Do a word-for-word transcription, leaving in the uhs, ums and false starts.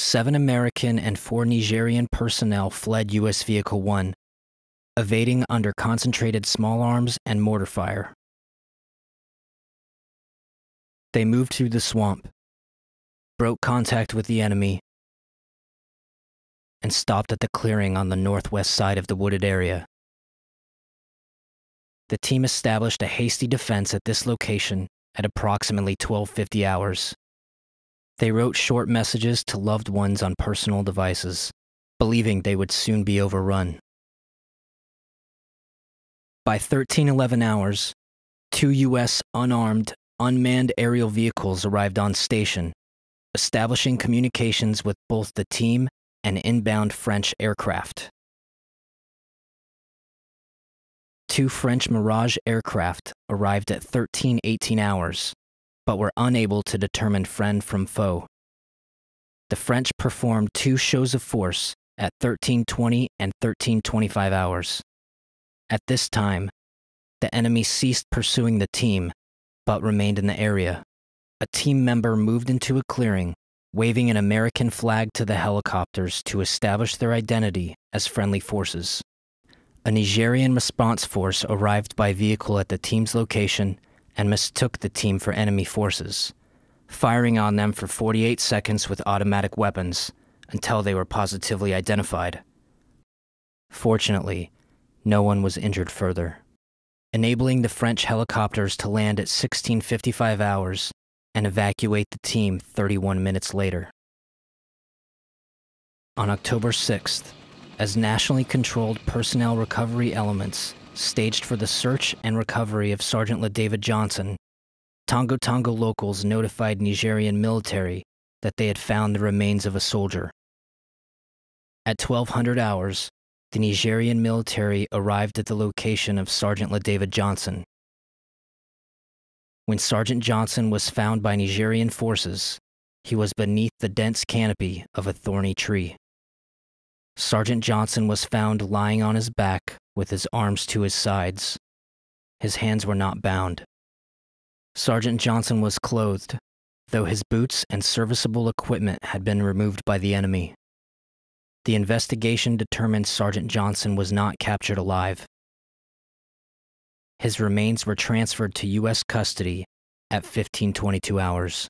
seven American and four Nigerian personnel fled U S Vehicle one, evading under concentrated small arms and mortar fire. They moved through the swamp, broke contact with the enemy, and stopped at the clearing on the northwest side of the wooded area. The team established a hasty defense at this location at approximately twelve fifty hours. They wrote short messages to loved ones on personal devices, believing they would soon be overrun. By thirteen eleven hours, two U S unarmed, unmanned aerial vehicles arrived on station, establishing communications with both the team and inbound French aircraft. Two French Mirage aircraft arrived at thirteen eighteen hours, but were unable to determine friend from foe. The French performed two shows of force at thirteen twenty and thirteen twenty-five hours. At this time, the enemy ceased pursuing the team, but remained in the area. A team member moved into a clearing, waving an American flag to the helicopters to establish their identity as friendly forces. A Nigerian response force arrived by vehicle at the team's location and mistook the team for enemy forces, firing on them for forty-eight seconds with automatic weapons until they were positively identified. Fortunately, no one was injured further, enabling the French helicopters to land at sixteen fifty-five hours and evacuate the team thirty-one minutes later. On October sixth, as nationally controlled personnel recovery elements staged for the search and recovery of Sergeant La David Johnson, Tongo Tongo locals notified Nigerian military that they had found the remains of a soldier. At twelve hundred hours, the Nigerian military arrived at the location of Sergeant La David Johnson. When Sergeant Johnson was found by Nigerian forces, he was beneath the dense canopy of a thorny tree. Sergeant Johnson was found lying on his back with his arms to his sides. His hands were not bound. Sergeant Johnson was clothed, though his boots and serviceable equipment had been removed by the enemy. The investigation determined Sergeant Johnson was not captured alive. His remains were transferred to U S custody at fifteen twenty-two hours.